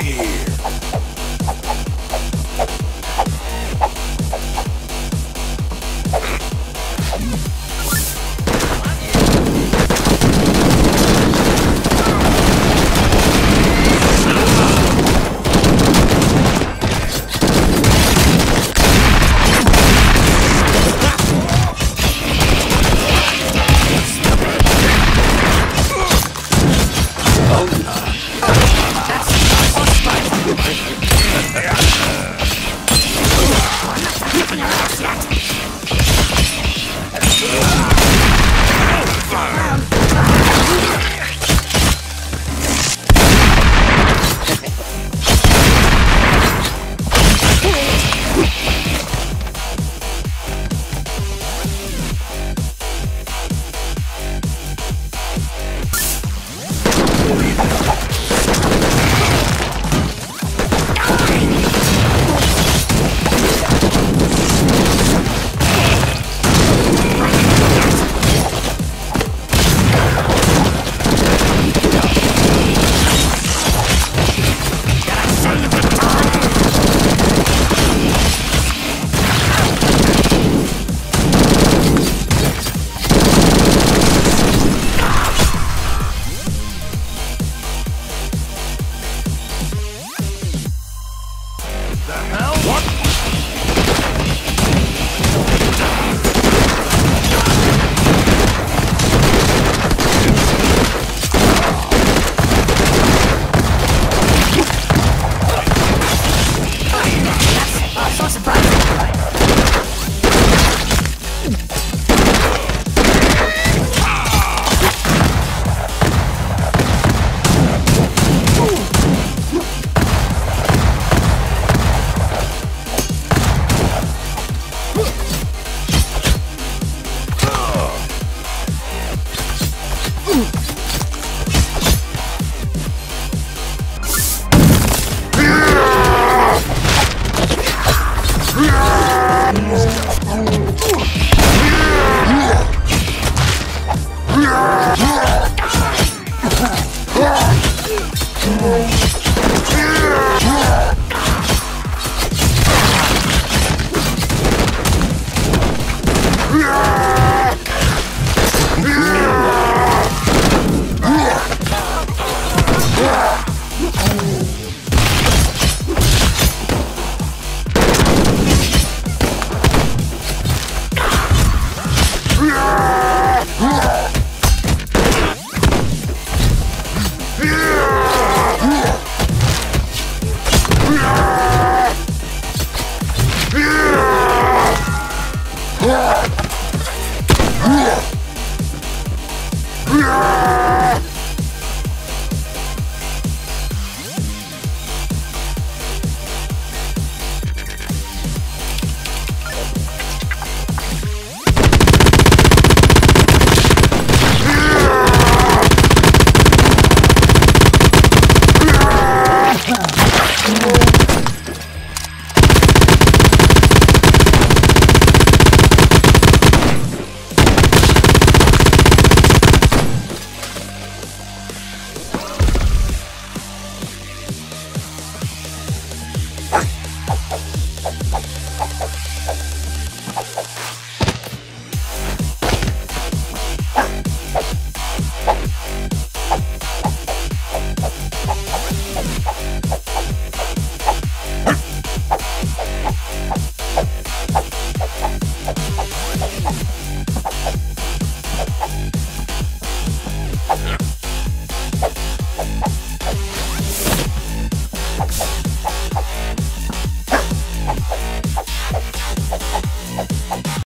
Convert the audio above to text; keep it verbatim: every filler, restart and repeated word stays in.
gear. Yeah!